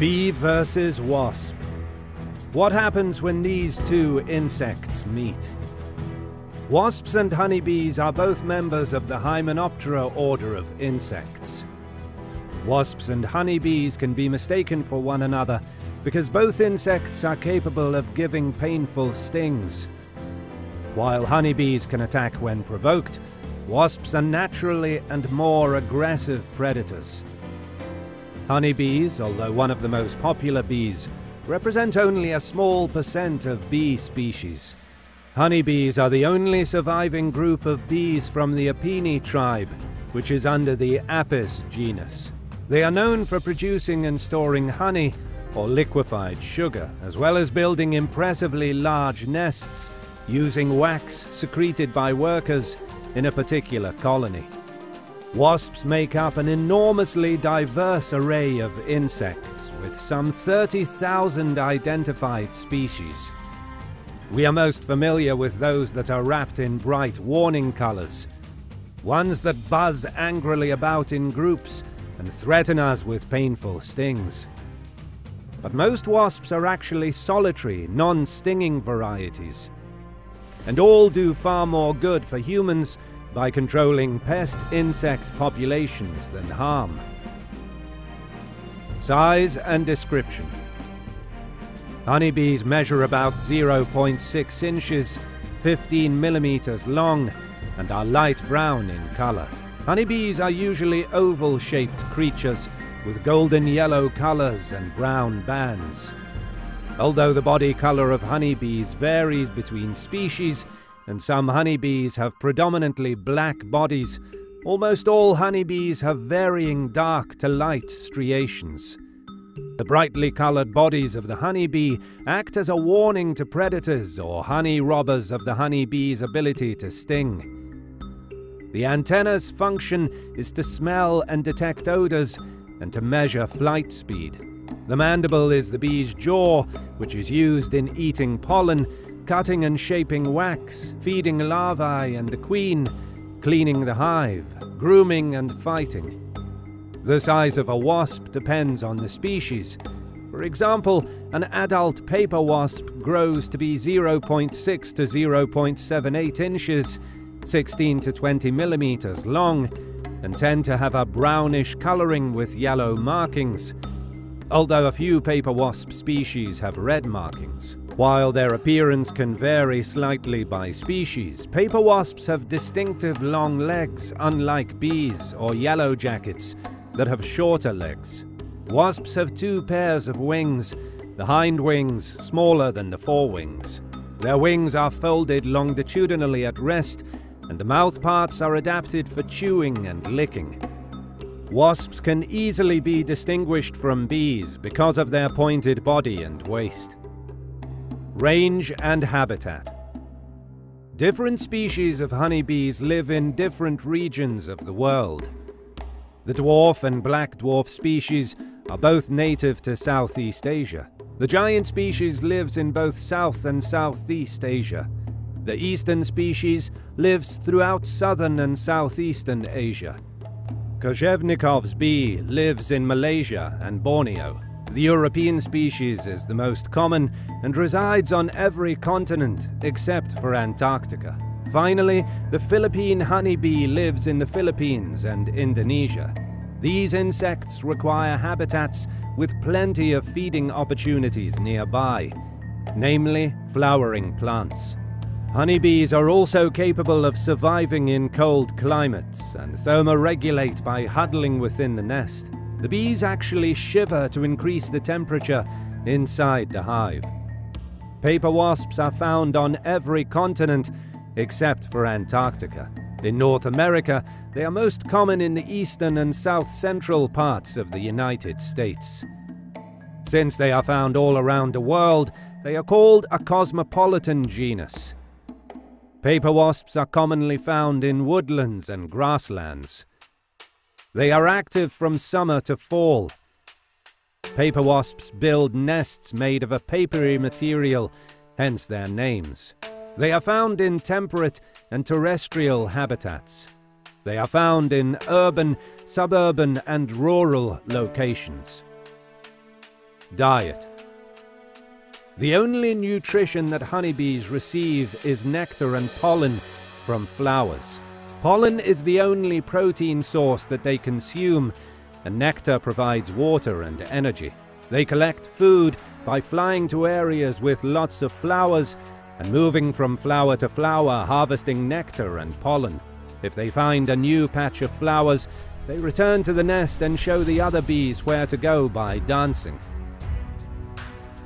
Bee versus wasp. What happens when these two insects meet? Wasps and honeybees are both members of the Hymenoptera order of insects. Wasps and honeybees can be mistaken for one another because both insects are capable of giving painful stings. While honeybees can attack when provoked, wasps are naturally and more aggressive predators. Honeybees, although one of the most popular bees, represent only a small percent of bee species. Honeybees are the only surviving group of bees from the Apini tribe, which is under the Apis genus. They are known for producing and storing honey, or liquefied sugar, as well as building impressively large nests, using wax secreted by workers in a particular colony. Wasps make up an enormously diverse array of insects, with some 30,000 identified species. We are most familiar with those that are wrapped in bright warning colors, ones that buzz angrily about in groups and threaten us with painful stings. But most wasps are actually solitary, non-stinging varieties, and all do far more good for humans by controlling pest insect populations than harm. Size and description. Honeybees measure about 0.6 inches, 15 millimeters long, and are light brown in color. Honeybees are usually oval-shaped creatures with golden yellow colors and brown bands. Although the body color of honeybees varies between species, and some honeybees have predominantly black bodies, almost all honeybees have varying dark to light striations. The brightly colored bodies of the honeybee act as a warning to predators or honey robbers of the honeybee's ability to sting. The antenna's function is to smell and detect odors and to measure flight speed. The mandible is the bee's jaw, which is used in eating pollen, cutting and shaping wax, feeding larvae and the queen, cleaning the hive, grooming and fighting. The size of a wasp depends on the species. For example, an adult paper wasp grows to be 0.6 to 0.78 inches, 16 to 20 millimeters long, and tend to have a brownish coloring with yellow markings, although a few paper wasp species have red markings. While their appearance can vary slightly by species, paper wasps have distinctive long legs, unlike bees or yellow jackets that have shorter legs. Wasps have two pairs of wings, the hind wings smaller than the forewings. Their wings are folded longitudinally at rest, and the mouthparts are adapted for chewing and licking. Wasps can easily be distinguished from bees because of their pointed body and waist. Range and habitat. Different species of honeybees live in different regions of the world. The dwarf and black dwarf species are both native to Southeast Asia. The giant species lives in both South and Southeast Asia. The eastern species lives throughout southern and southeastern Asia. Koshevnikov's bee lives in Malaysia and Borneo. The European species is the most common and resides on every continent except for Antarctica. Finally, the Philippine honeybee lives in the Philippines and Indonesia. These insects require habitats with plenty of feeding opportunities nearby, namely flowering plants. Honeybees are also capable of surviving in cold climates and thermoregulate by huddling within the nest. The bees actually shiver to increase the temperature inside the hive. Paper wasps are found on every continent except for Antarctica. In North America, they are most common in the eastern and south-central parts of the United States. Since they are found all around the world, they are called a cosmopolitan genus. Paper wasps are commonly found in woodlands and grasslands. They are active from summer to fall. Paper wasps build nests made of a papery material, hence their names. They are found in temperate and terrestrial habitats. They are found in urban, suburban, and rural locations. diet. The only nutrition that honeybees receive is nectar and pollen from flowers. Pollen is the only protein source that they consume, and nectar provides water and energy. They collect food by flying to areas with lots of flowers and moving from flower to flower, harvesting nectar and pollen. If they find a new patch of flowers, they return to the nest and show the other bees where to go by dancing.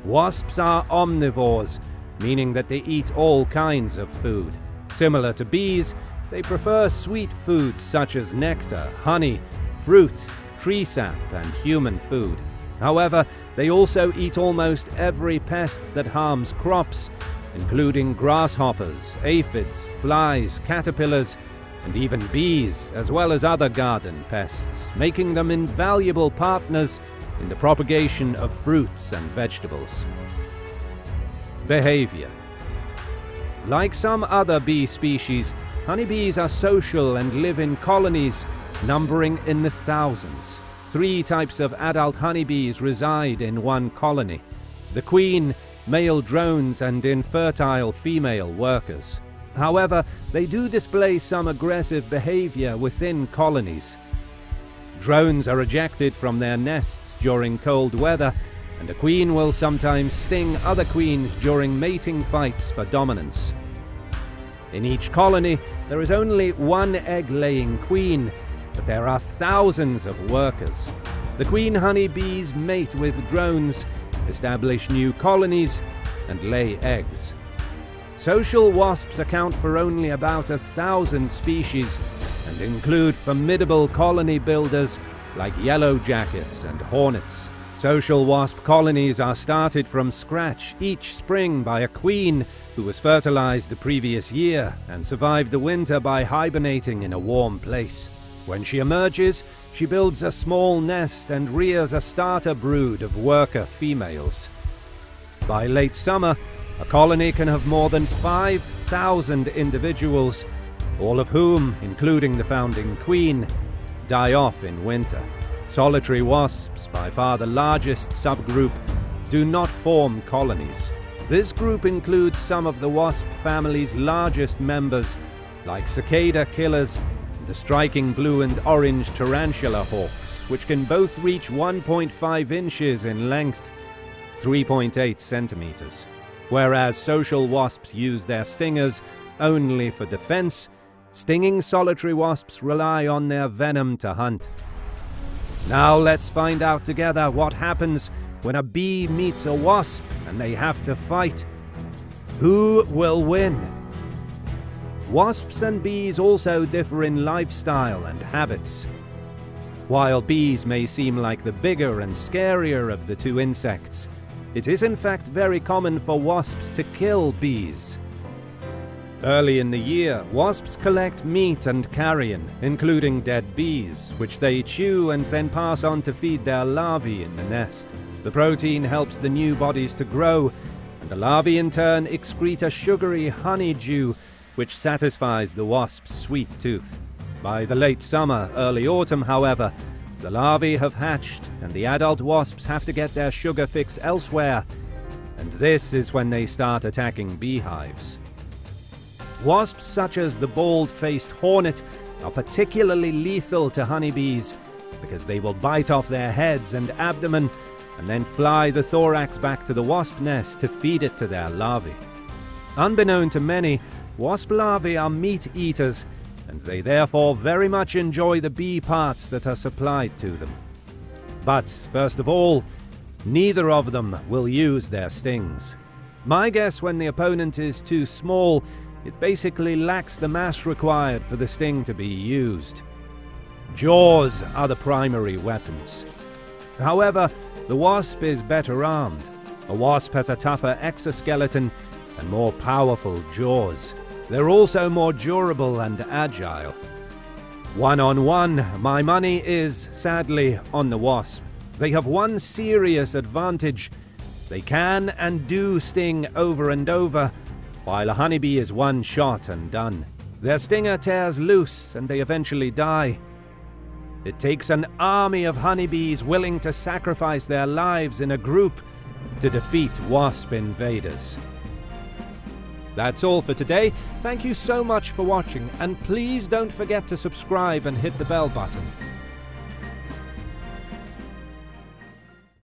Wasps are omnivores, meaning that they eat all kinds of food. Similar to bees, they prefer sweet foods such as nectar, honey, fruit, tree sap, and human food. However, they also eat almost every pest that harms crops, including grasshoppers, aphids, flies, caterpillars, and even bees, as well as other garden pests, making them invaluable partners in the propagation of fruits and vegetables. Behavior. Like some other bee species, honeybees are social and live in colonies numbering in the thousands. 3 types of adult honeybees reside in one colony: the queen, male drones, and infertile female workers. However, they do display some aggressive behavior within colonies. Drones are ejected from their nests during cold weather, and a queen will sometimes sting other queens during mating fights for dominance. In each colony, there is only one egg-laying queen, but there are thousands of workers. The queen honeybees mate with drones, establish new colonies, and lay eggs. Social wasps account for only about 1,000 species and include formidable colony builders like yellow jackets and hornets. Social wasp colonies are started from scratch each spring by a queen who was fertilized the previous year and survived the winter by hibernating in a warm place. When she emerges, she builds a small nest and rears a starter brood of worker females. By late summer, a colony can have more than 5,000 individuals, all of whom, including the founding queen, die off in winter. Solitary wasps, by far the largest subgroup, do not form colonies. This group includes some of the wasp family's largest members, like cicada killers and the striking blue and orange tarantula hawks, which can both reach 1.5 inches in length, 3.8 centimeters. Whereas social wasps use their stingers only for defense, stinging solitary wasps rely on their venom to hunt. Now let's find out together what happens when a bee meets a wasp and they have to fight. Who will win? Wasps and bees also differ in lifestyle and habits. While bees may seem like the bigger and scarier of the two insects, it is in fact very common for wasps to kill bees. Early in the year, wasps collect meat and carrion, including dead bees, which they chew and then pass on to feed their larvae in the nest. The protein helps the new bodies to grow, and the larvae in turn excrete a sugary honeydew, which satisfies the wasp's sweet tooth. By the late summer, early autumn, however, the larvae have hatched, and the adult wasps have to get their sugar fix elsewhere, and this is when they start attacking beehives. Wasps such as the bald-faced hornet are particularly lethal to honeybees because they will bite off their heads and abdomen and then fly the thorax back to the wasp nest to feed it to their larvae. Unbeknown to many, wasp larvae are meat eaters, and they therefore very much enjoy the bee parts that are supplied to them. But, first of all, neither of them will use their stings. My guess, when the opponent is too small, it basically lacks the mass required for the sting to be used. Jaws are the primary weapons. However, the wasp is better armed. A wasp has a tougher exoskeleton and more powerful jaws. They're also more durable and agile. One-on-one, my money is, sadly, on the wasp. They have one serious advantage. They can and do sting over and over, while a honeybee is one shot and done. Their stinger tears loose and they eventually die. It takes an army of honeybees willing to sacrifice their lives in a group to defeat wasp invaders. That's all for today. Thank you so much for watching, and please don't forget to subscribe and hit the bell button.